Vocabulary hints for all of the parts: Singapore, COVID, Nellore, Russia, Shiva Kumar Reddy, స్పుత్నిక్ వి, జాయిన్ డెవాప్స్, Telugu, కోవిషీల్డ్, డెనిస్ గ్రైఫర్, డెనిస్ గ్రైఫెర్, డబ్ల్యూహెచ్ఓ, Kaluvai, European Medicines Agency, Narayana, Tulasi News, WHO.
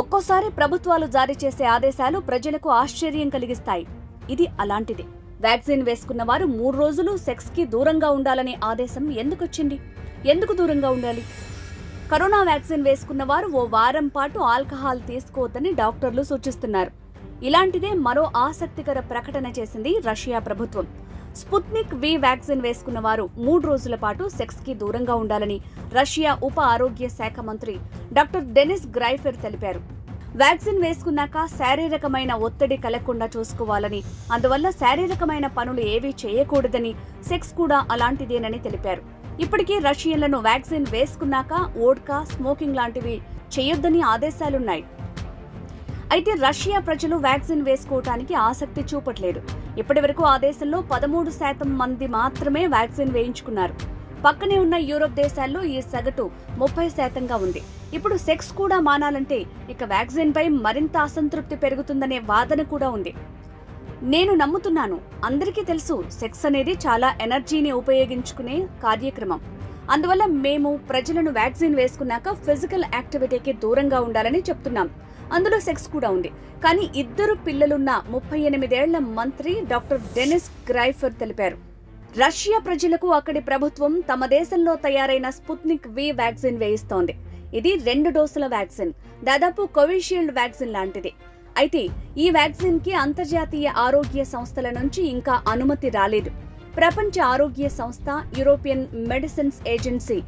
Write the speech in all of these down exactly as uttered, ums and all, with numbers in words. ఒక్కోసారి ప్రభుత్వాలు జారీ చేసే ఆదేశాలు ప్రజలకు ఆశ్చర్యం కలిగిస్తాయి. ఇది అలాంటిదే. వ్యాక్సిన్ వేసుకున్న వారు మూడు రోజులు సెక్స్ కి దూరంగా ఉండాలనే ఆదేశం ఎందుకు వచ్చింది? ఎందుకు దూరంగా ఉండాలి? కరోనా వ్యాక్సిన్ వేసుకున్న వారు ఓ వారం పాటు ఆల్కహాల్ తీసుకోవద్దని డాక్టర్లు సూచిస్తున్నారు. ఇలాంటిదే మరో ఆసక్తికర ప్రకటన చేసింది రష్యా ప్రభుత్వం. స్పుత్నిక్ వి వ్యాక్సిన్ వేసుకున్న వారు మూడు రోజుల పాటు సెక్స్ కి దూరంగా ఉండాలని రష్యా ఉప ఆరోగ్య శాఖ మంత్రి డాక్టర్ డెనిస్ గ్రైఫెర్ తెలిపారు. వ్యాక్సిన్ వేసుకున్నాక శారీరకమైన ఒత్తిడి కలగకుండా చూసుకోవాలని, అందువల్ల శారీరకమైన పనులు ఏవీ చేయకూడదని, సెక్స్ కూడా అలాంటిదేనని తెలిపారు. ఇప్పటికే రష్యన్లను వ్యాక్సిన్ వేసుకున్నాక వోడ్కా, స్మోకింగ్ లాంటివి చేయొద్దని ఆదేశాలున్నాయి. అయితే రష్యా ప్రజలు వ్యాక్సిన్ వేసుకోవటానికి ఆసక్తి చూపట్లేదు. ఇప్పటివరకు ఆ దేశంలో పదమూడు శాతం మంది మాత్రమే వ్యాక్సిన్ వేయించుకున్నారు. పక్కనే ఉన్న యూరోప్ దేశాల్లో ఈ సగటు ముప్పై శాతంగా ఉంది. ఇప్పుడు సెక్స్ కూడా మానాలంటే ఇక వ్యాక్సిన్ పై మరింత అసంతృప్తి పెరుగుతుందనే వాదన కూడా ఉంది. నేను నమ్ముతున్నాను, అందరికీ తెలుసు సెక్స్ అనేది చాలా ఎనర్జీని ఉపయోగించుకునే కార్యక్రమం. అందువల్ల మేము ప్రజలను వ్యాక్సిన్ వేసుకున్నాక ఫిజికల్ యాక్టివిటీకి దూరంగా ఉండాలని చెప్తున్నాం. అందులో సెక్స్ కూడా ఉంది. కానీ ఇద్దరు పిల్లలున్న ముప్పై ఎనిమిదేళ్ల మంత్రి డాక్టర్ డెనిస్ గ్రైఫర్ తెలిపారు. రష్యా ప్రజలకు అక్కడి ప్రభుత్వం తమ దేశంలో తయారైన స్పుత్నిక్ వి వ్యాక్సిన్ వేయిస్తోంది. ఇది రెండు డోసుల వ్యాక్సిన్, దాదాపు కోవిషీల్డ్ వ్యాక్సిన్ లాంటిది. అయితే ఈ వ్యాక్సిన్ కి అంతర్జాతీయ ఆరోగ్య సంస్థల నుంచి ఇంకా అనుమతి రాలేదు. ప్రపంచ ఆరోగ్య సంస్థ, యూరోపియన్ మెడిసిన్స్ ఏజెన్సీ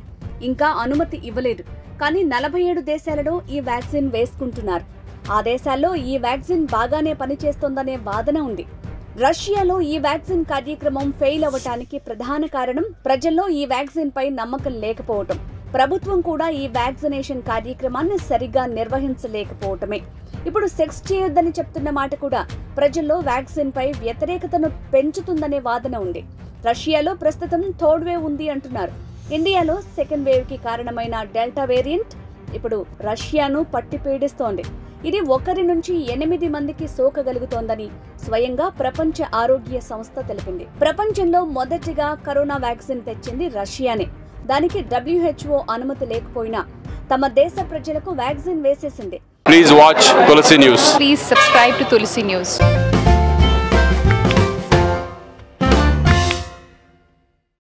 ఇంకా అనుమతి ఇవ్వలేదు. కానీ నలభై ఏడు దేశాలలో ఈ వ్యాక్సిన్ వేసుకుంటున్నారు. ఆ దేశాల్లో ఈ వ్యాక్సిన్ బాగానే పనిచేస్తోందనే వాదన ఉంది. రష్యాలో ఈ వ్యాక్సిన్ కార్యక్రమం ఫెయిల్ అవ్వటానికి ప్రధాన కారణం ప్రజల్లో ఈ వ్యాక్సిన్ పై నమ్మకం లేకపోవటం, ప్రభుత్వం కూడా ఈ వ్యాక్సినేషన్ కార్యక్రమాన్ని సరిగా నిర్వహించలేకపోవటమే. ఇప్పుడు సెక్స్ చేయొద్దని చెప్తున్న మాట కూడా ప్రజల్లో వ్యాక్సిన్ పై వ్యతిరేకతను పెంచుతుందనే వాదన ఉంది. రష్యాలో ప్రస్తుతం థర్డ్ వేవ్ ఉంది అంటున్నారు. ఇండియాలో సెకండ్ వేవ్ కి కారణమైన డెల్టా వేరియంట్ ఇప్పుడు రష్యాను పట్టి పీడిస్తోంది. ఇది ఒకరి నుంచి ఎనిమిది మందికి సోకగలుగుతోందని స్వయంగా ప్రపంచ ఆరోగ్య సంస్థ తెలిపింది. ప్రపంచంలో మొదటిగా కరోనా వ్యాక్సిన్ తెచ్చింది రష్యానే. దానికి డబ్ల్యూహెచ్ఓ అనుమతి లేకపోయినా తమ దేశ ప్రజలకు వ్యాక్సిన్ వేసేసింది. Please watch Tulasi news. Please subscribe to Tulasi news.